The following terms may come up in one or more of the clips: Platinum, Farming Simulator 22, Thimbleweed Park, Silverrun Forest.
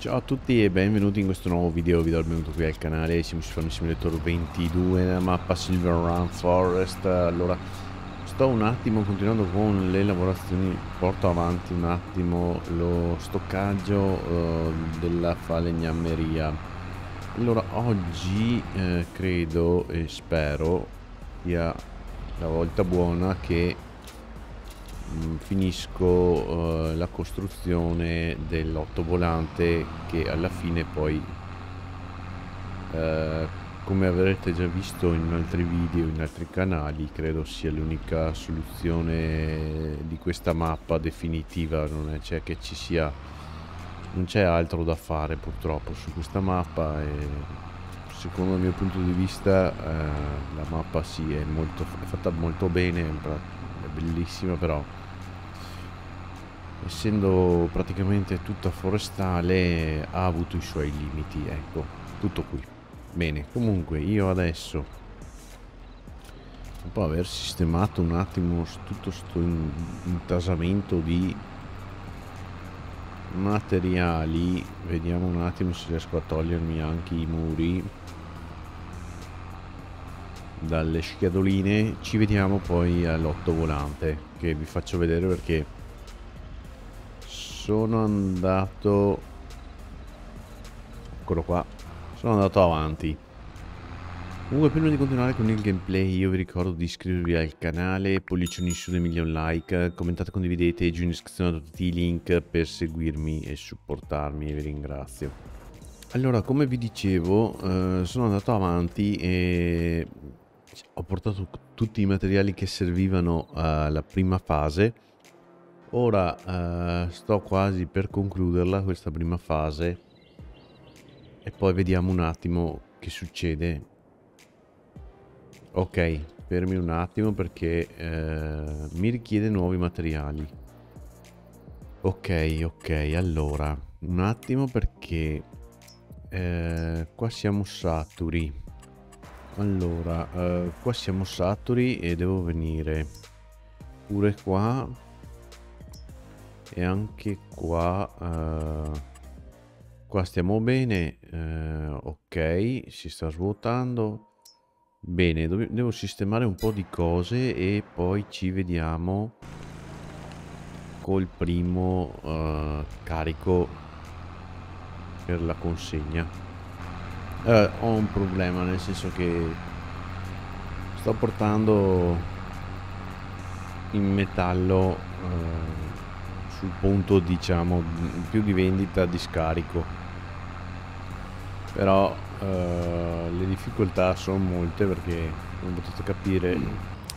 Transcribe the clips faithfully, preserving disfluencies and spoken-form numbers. Ciao a tutti e benvenuti in questo nuovo video, vi do il benvenuto qui al canale. Siamo su Farming Simulator ventidue nella mappa Silverrun Forest. Allora, sto un attimo continuando con le lavorazioni, porto avanti un attimo lo stoccaggio uh, della falegnameria. Allora, oggi eh, credo e spero sia la volta buona che finisco uh, la costruzione dell'ottovolante, che alla fine poi uh, come avrete già visto in altri video, in altri canali, credo sia l'unica soluzione di questa mappa definitiva. Non è, cioè, che ci sia, non c'è altro da fare purtroppo su questa mappa e secondo il mio punto di vista uh, la mappa si sì, è, è fatta molto bene, è bellissima, però essendo praticamente tutta forestale ha avuto i suoi limiti. Ecco, tutto qui. Bene, comunque io adesso, dopo aver sistemato un attimo tutto sto intasamento di materiali, vediamo un attimo se riesco a togliermi anche i muri dalle sciadoline. Ci vediamo poi all'ottovolante, che vi faccio vedere perché sono andato, eccolo qua, sono andato avanti. Comunque, prima di continuare con il gameplay, io vi ricordo di iscrivervi al canale, pollicioni su dei milioni like, commentate, condividete, giù in descrizione tutti i link per seguirmi e supportarmi, e vi ringrazio. Allora, come vi dicevo, eh, sono andato avanti e ho portato tutti i materiali che servivano alla prima fase. Ora eh, sto quasi per concluderla questa prima fase e poi vediamo un attimo che succede. Ok, fermi un attimo perché eh, mi richiede nuovi materiali. Ok, ok, allora un attimo perché eh, qua siamo saturi. Allora eh, qua siamo saturi e devo venire pure qua e anche qua. Eh, qua stiamo bene. Eh, ok, si sta svuotando bene. Devo sistemare un po' di cose e poi ci vediamo col primo eh, carico per la consegna. Eh, ho un problema, nel senso che sto portando in metallo eh, sul punto, diciamo, più di vendita di scarico, però eh, le difficoltà sono molte perché, come potete capire.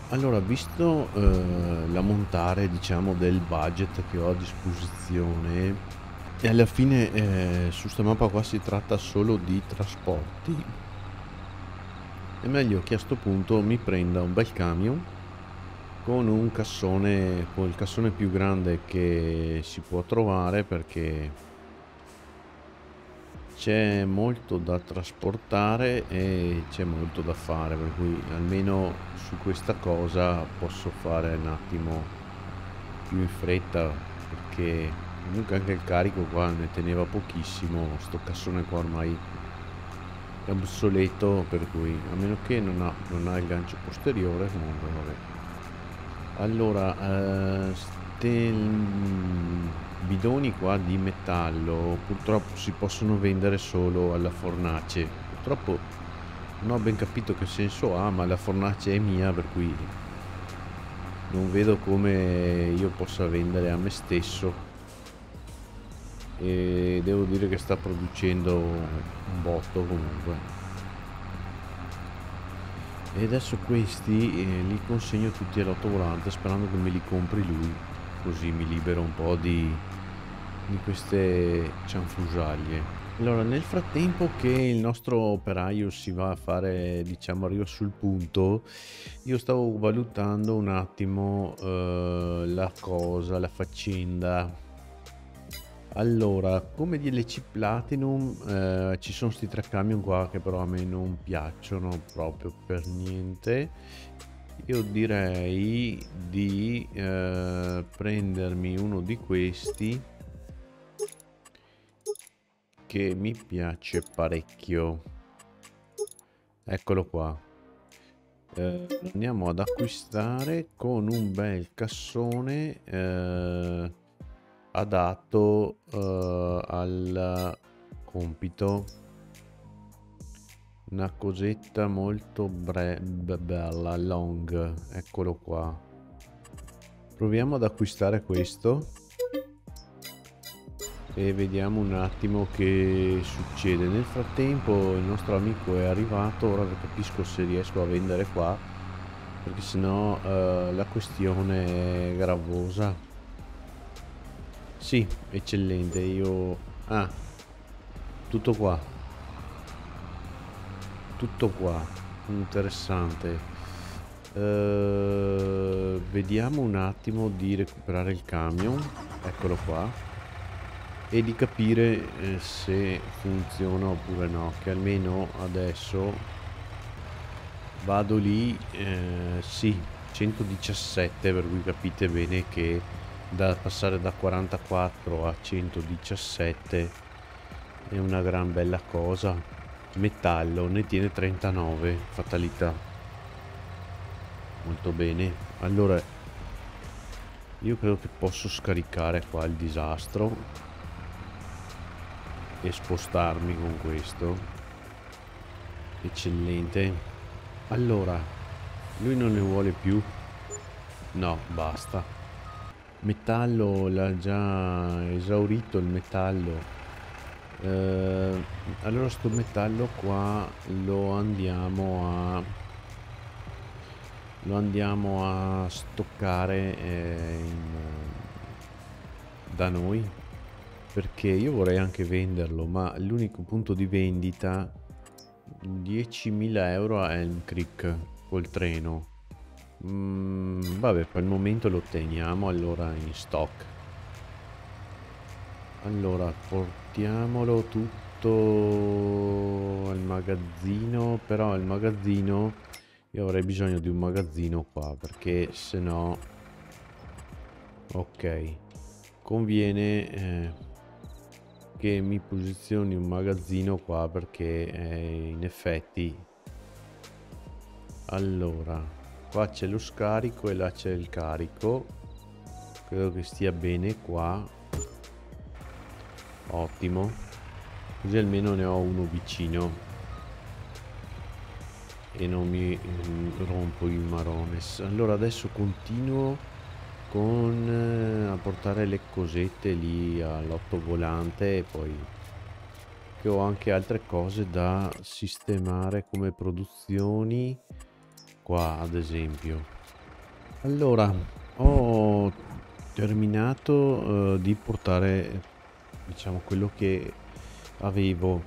Allora, visto eh, l'ammontare, diciamo, del budget che ho a disposizione, e alla fine eh, su sta mappa qua si tratta solo di trasporti, è meglio che a sto punto mi prenda un bel camion con un cassone, con il cassone più grande che si può trovare, perché c'è molto da trasportare e c'è molto da fare, per cui almeno su questa cosa posso fare un attimo più in fretta, perché comunque anche il carico qua ne teneva pochissimo. Sto cassone qua ormai è obsoleto, per cui a meno che non ha, non ha il gancio posteriore, comunque vabbè. Allora eh, ste bidoni qua di metallo purtroppo si possono vendere solo alla fornace. Purtroppo non ho ben capito che senso ha, ma la fornace è mia, per cui non vedo come io possa vendere a me stesso. E devo dire che sta producendo un botto comunque. E adesso questi eh, li consegno tutti all'ottovolante, sperando che me li compri lui, così mi libero un po' di, di queste cianfrusaglie. Allora, nel frattempo che il nostro operaio si va a fare, diciamo, arriva sul punto, io stavo valutando un attimo eh, la cosa, la faccenda. Allora, come D L C Platinum eh, ci sono questi tre camion qua che però a me non piacciono proprio per niente. Io direi di eh, prendermi uno di questi che mi piace parecchio. Eccolo qua. Eh, andiamo ad acquistare con un bel cassone eh, adatto eh, al compito. Una cosetta molto bre bella, long. Eccolo qua. Proviamo ad acquistare questo e vediamo un attimo che succede. Nel frattempo il nostro amico è arrivato. Ora capisco se riesco a vendere qua, perché sennò eh, la questione è gravosa. Sì, eccellente. Io... ah, tutto qua. Tutto qua, interessante. Uh, vediamo un attimo di recuperare il camion, eccolo qua, e di capire eh, se funziona oppure no, che almeno adesso vado lì, eh, sì, centodiciassette, per cui capite bene che da passare da quarantaquattro a centodiciassette è una gran bella cosa. Metallo ne tiene trentanove, fatalità, molto bene. Allora io credo che posso scaricare qua il disastro e spostarmi con questo. Eccellente. Allora lui non ne vuole più, no, basta. Metallo l'ha già esaurito, il metallo. Uh, allora sto metallo qua lo andiamo a lo andiamo a stoccare eh, in, da noi, perché io vorrei anche venderlo, ma l'unico punto di vendita diecimila euro a Elm Creek col treno. Mm, vabbè, per il momento lo teniamo allora in stock. Allora portiamolo tutto al magazzino, però il magazzino, io avrei bisogno di un magazzino qua, perché se no, ok, conviene eh, che mi posizioni un magazzino qua, perché eh, in effetti, allora qua c'è lo scarico e là c'è il carico, credo che stia bene qua. Ottimo, così almeno ne ho uno vicino e non mi rompo i marones. Allora adesso continuo con eh, a portare le cosette lì all'ottovolante, e poi che ho anche altre cose da sistemare come produzioni qua, ad esempio. Allora ho terminato eh, di portare, diciamo, quello che avevo,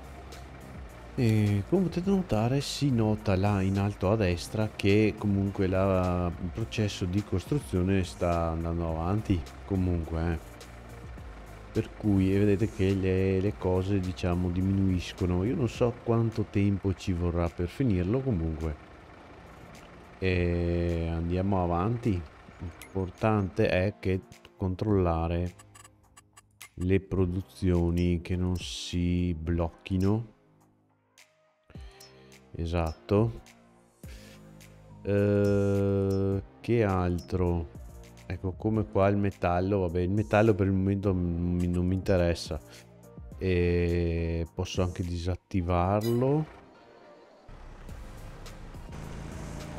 e come potete notare si nota là in alto a destra che comunque la, il processo di costruzione sta andando avanti comunque, eh. Per cui vedete che le, le cose, diciamo, diminuiscono. Io non so quanto tempo ci vorrà per finirlo, comunque e andiamo avanti. L'importante è che controllare le produzioni, che non si blocchino. Esatto. Eh, che altro? Ecco, come qua il metallo, vabbè, il metallo per il momento non mi interessa, e posso anche disattivarlo.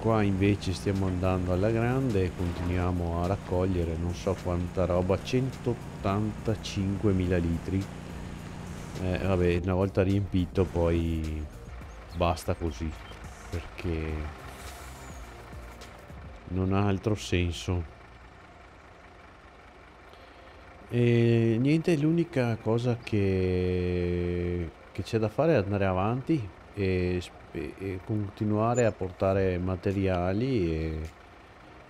Qua invece stiamo andando alla grande, continuiamo a raccogliere non so quanta roba, centottantacinquemila litri. Eh, vabbè, una volta riempito poi basta così, perché non ha altro senso. E niente, l'unica cosa che che c'è da fare è andare avanti e e continuare a portare materiali e,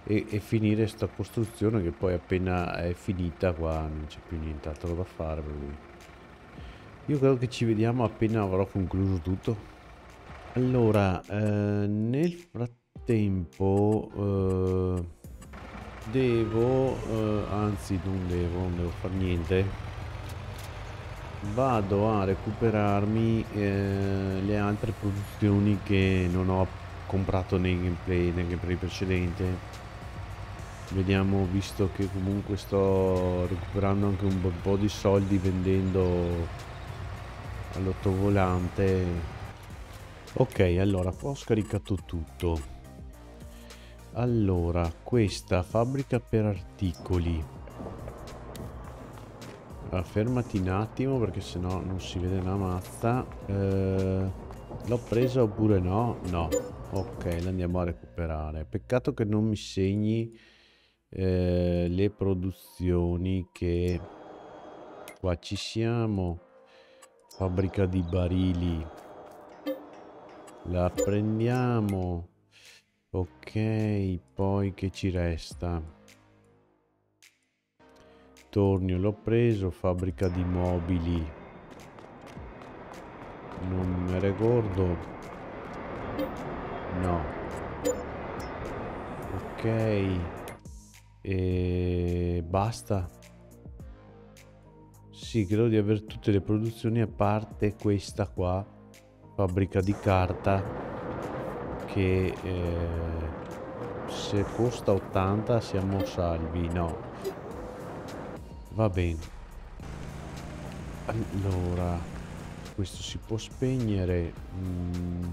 e, e finire sta costruzione, che poi appena è finita qua non c'è più nient'altro da fare. Per lui io credo che ci vediamo appena avrò concluso tutto. Allora eh, nel frattempo eh, devo eh, anzi non devo non devo far niente, vado a recuperarmi eh, le altre produzioni che non ho comprato nei gameplay, nel gameplay precedente. Vediamo, visto che comunque sto recuperando anche un po' di soldi vendendo all'ottovolante. Ok, allora ho scaricato tutto. Allora, questa fabbrica per articoli, allora, fermati un attimo perché sennò non si vede una mazza. eh, L'ho presa oppure no? No. Ok, l'andiamo a recuperare. Peccato che non mi segni Eh, le produzioni che qua ci siamo. Fabbrica di barili, la prendiamo. Ok, poi che ci resta? Tornio l'ho preso. Fabbrica di mobili non me ricordo, no. Ok, e basta. Sì, credo di avere tutte le produzioni a parte questa qua, fabbrica di carta, che eh, se costa ottanta siamo salvi, no? Va bene. Allora, questo si può spegnere. mm.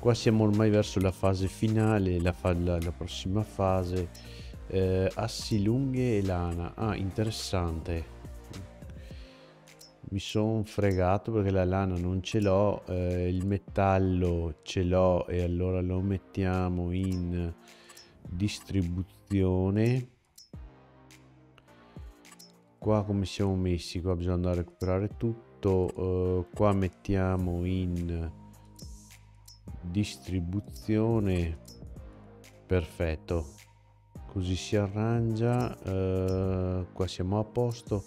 Qua siamo ormai verso la fase finale, la, fa la, la prossima fase. Eh, assi lunghe e lana. Ah, interessante, mi sono fregato perché la lana non ce l'ho, eh, il metallo ce l'ho, e allora lo mettiamo in distribuzione. Qua come siamo messi? Qua bisogna andare a recuperare tutto. Eh, qua mettiamo in distribuzione, perfetto, così si arrangia. Uh, qua siamo a posto.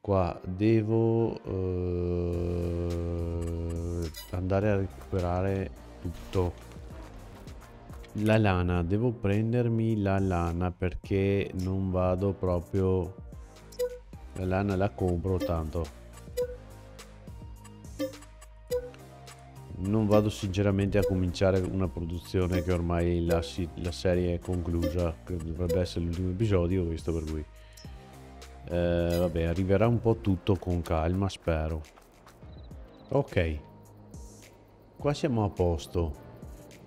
Qua devo uh, andare a recuperare tutto. La lana, devo prendermi la lana perché non vado proprio, la lana la compro tanto, non vado sinceramente a cominciare una produzione che ormai la, si la serie è conclusa, che dovrebbe essere l'ultimo episodio questo, per cui eh, vabbè, arriverà un po' tutto con calma, spero. Ok, qua siamo a posto.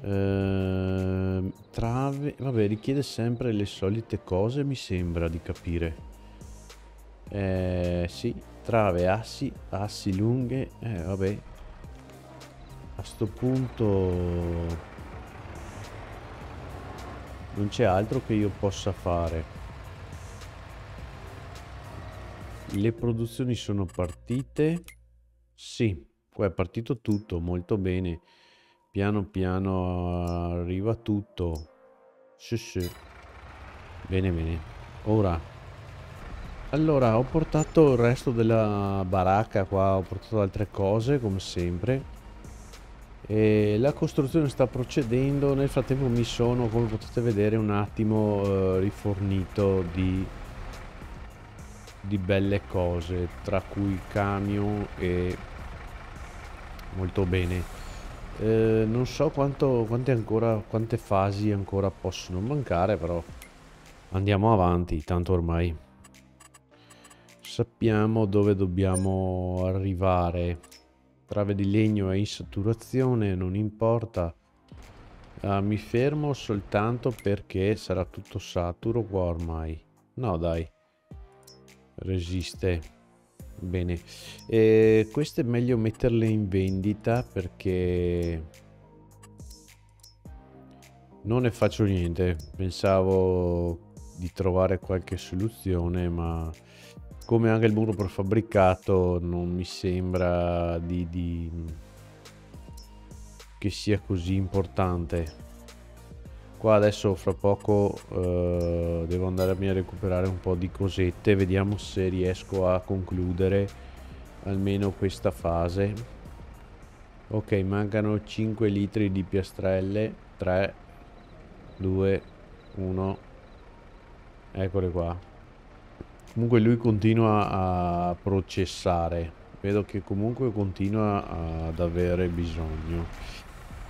Ehm, trave, vabbè, richiede sempre le solite cose, mi sembra di capire. Eh, sì, trave, assi, assi lunghe, eh, vabbè. A sto punto non c'è altro che io possa fare. Le produzioni sono partite. Sì, qua è partito tutto, molto bene. Piano piano arriva tutto. Sì, sì. Bene, bene. Ora, allora, ho portato il resto della baracca qua, ho portato altre cose come sempre. E la costruzione sta procedendo. Nel frattempo mi sono, come potete vedere, un attimo eh, rifornito di, di belle cose, tra cui camion e molto bene. Eh, non so quanto, quante, ancora, quante fasi ancora possono mancare, però andiamo avanti, tanto ormai sappiamo dove dobbiamo arrivare. Trave di legno è in saturazione, non importa. Ah, mi fermo soltanto perché sarà tutto saturo qua ormai. No dai, resiste bene. E queste è meglio metterle in vendita perché non ne faccio niente. Pensavo di trovare qualche soluzione, ma come anche il muro prefabbricato non mi sembra di, di... che sia così importante. Qua adesso fra poco eh, devo andarmi a recuperare un po' di cosette, vediamo se riesco a concludere almeno questa fase. Ok, mancano cinque litri di piastrelle. tre, due, uno, eccole qua. Comunque lui continua a processare. Vedo che comunque continua ad avere bisogno.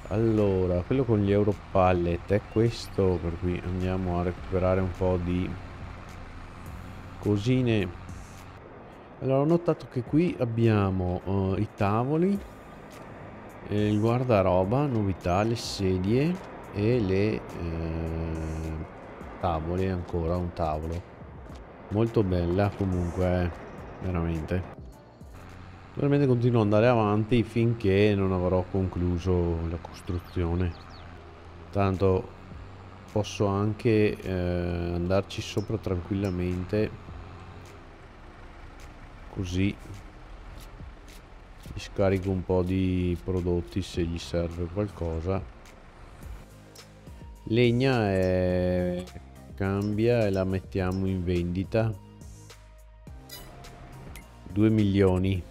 Allora, quello con gli euro pallet è questo, per cui andiamo a recuperare un po' di cosine. Allora, ho notato che qui abbiamo uh, i tavoli, il guardaroba, novità, le sedie e le eh, tavole, ancora un tavolo. Molto bella comunque, veramente. Veramente continuo ad andare avanti finché non avrò concluso la costruzione. Tanto posso anche eh, andarci sopra tranquillamente, così gli scarico un po' di prodotti se gli serve qualcosa. Legna è... cambia e la mettiamo in vendita. Due milioni.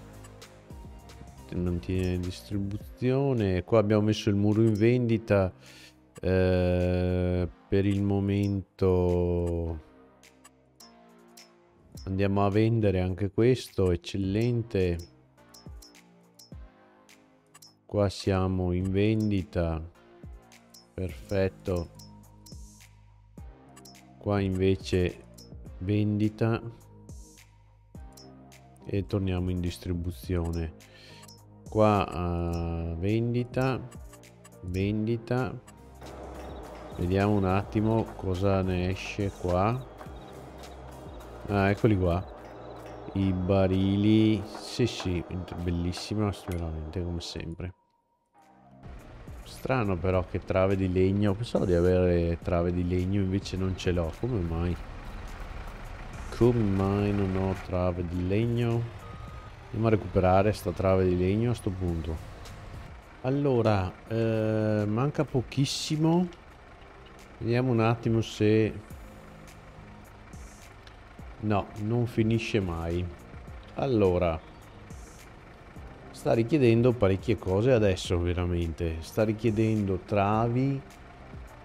Mantiene distribuzione. Qua abbiamo messo il muro in vendita, eh, per il momento andiamo a vendere anche questo, eccellente. Qua siamo in vendita, perfetto. Qua invece vendita e torniamo in distribuzione. Qua uh, vendita, vendita, vediamo un attimo cosa ne esce qua. Ah, eccoli qua, i barili, sì sì, bellissima sicuramente come sempre. Strano però che trave di legno, pensavo di avere trave di legno, invece non ce l'ho, come mai? Come mai non ho trave di legno? Andiamo a recuperare sta trave di legno a sto punto. Allora, eh, manca pochissimo. Vediamo un attimo se... no, non finisce mai. Allora, sta richiedendo parecchie cose adesso, veramente. Sta richiedendo travi,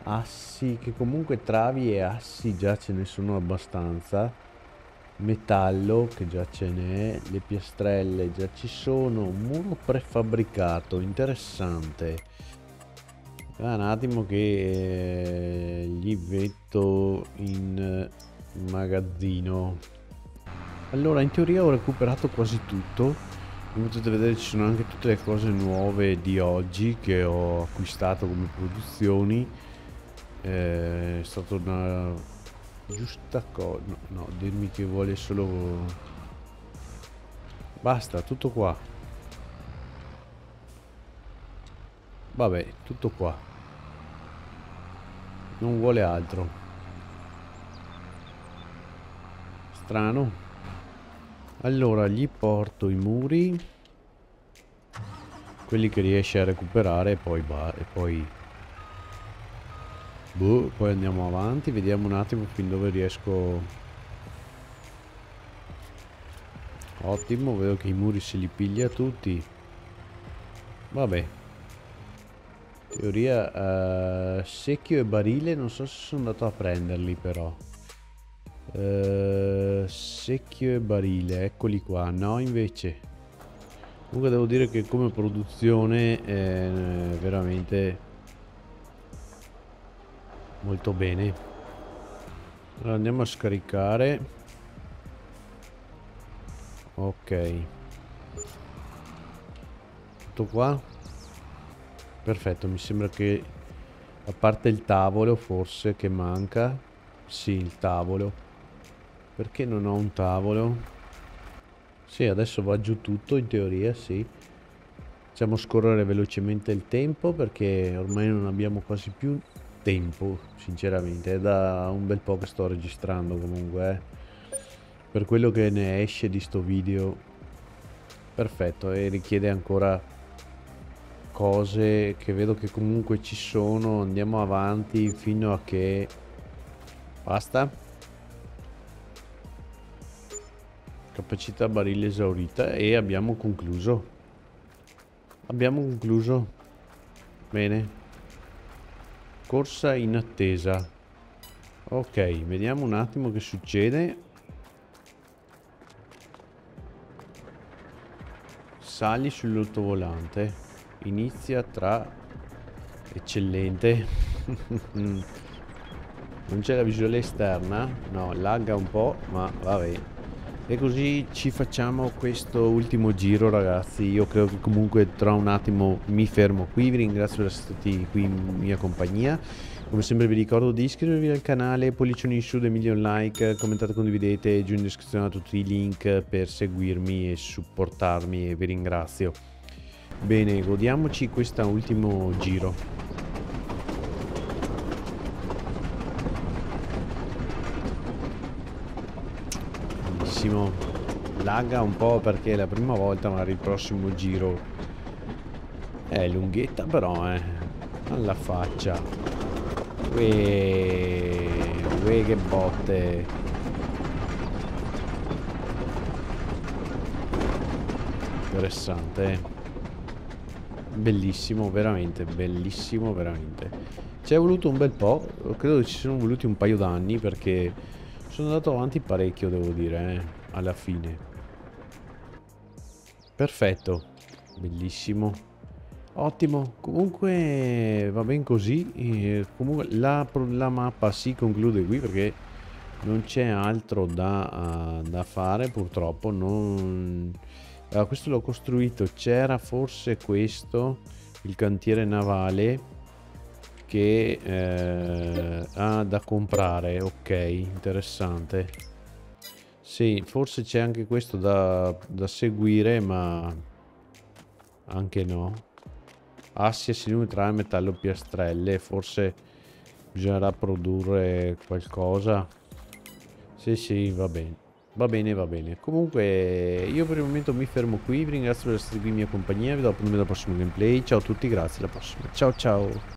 assi, che comunque travi e assi già ce ne sono abbastanza. Metallo, che già ce n'è, le piastrelle già ci sono, muro prefabbricato, interessante. Ah, un attimo che eh, gli metto in eh, magazzino. Allora, in teoria ho recuperato quasi tutto, come potete vedere ci sono anche tutte le cose nuove di oggi che ho acquistato come produzioni. Eh, è stato una giusta cosa, no, no, dirmi che vuole solo, basta, tutto qua, vabbè, tutto qua, non vuole altro, strano. Allora gli porto i muri, quelli che riesce a recuperare, e poi va, e poi Boh, poi andiamo avanti, vediamo un attimo fin dove riesco. Ottimo, vedo che i muri se li piglia tutti. Vabbè. Teoria, eh, secchio e barile, non so se sono andato a prenderli però. Eh, secchio e barile, eccoli qua. No, invece. Comunque devo dire che come produzione è veramente... molto bene. Allora andiamo a scaricare. Ok, tutto qua, perfetto. Mi sembra che, a parte il tavolo forse che manca, sì, il tavolo, perché non ho un tavolo. Sì, adesso va giù tutto in teoria, sì. Facciamo scorrere velocemente il tempo perché ormai non abbiamo quasi più tempo, sinceramente. È da un bel po' che sto registrando comunque, eh. Per quello che ne esce di sto video, perfetto. E richiede ancora cose che vedo che comunque ci sono. Andiamo avanti fino a che basta. Capacità barile esaurita e abbiamo concluso. Abbiamo concluso. Bene. Corsa in attesa. Ok, vediamo un attimo che succede. Sali sull'autovolante. Inizia tra... Eccellente. Non c'è la visuale esterna. No, lagga un po', ma vabbè. E così ci facciamo questo ultimo giro, ragazzi. Io credo che comunque tra un attimo mi fermo qui. Vi ringrazio per essere stati qui in mia compagnia. Come sempre vi ricordo di iscrivervi al canale, pollicioni in su, dei milioni like, commentate, condividete, giù in descrizione tutti i link per seguirmi e supportarmi, e vi ringrazio. Bene, godiamoci questo ultimo giro. Bellissimo. Lagga un po' perché è la prima volta, magari il prossimo giro è lunghetta però, eh. Alla faccia. Uè, uè, che botte. Interessante. Bellissimo, veramente, bellissimo, veramente. Ci è voluto un bel po', credo ci siano voluti un paio d'anni perché sono andato avanti parecchio, devo dire, eh, alla fine. Perfetto, bellissimo. Ottimo, comunque va ben così, eh, comunque la, la mappa si conclude qui perché non c'è altro da, uh, da fare purtroppo. Non... Allora, questo l'ho costruito, c'era forse questo, il cantiere navale che eh, ha da comprare, ok, interessante. Sì, forse c'è anche questo da, da seguire, ma anche no. Assi assieme tra metallo piastrelle, forse bisognerà produrre qualcosa. Sì, sì, va bene. Va bene, va bene. Comunque io per il momento mi fermo qui, vi ringrazio per essere qui in mia compagnia, vi do appuntamento al prossimo gameplay. Ciao a tutti, grazie, alla prossima. Ciao ciao.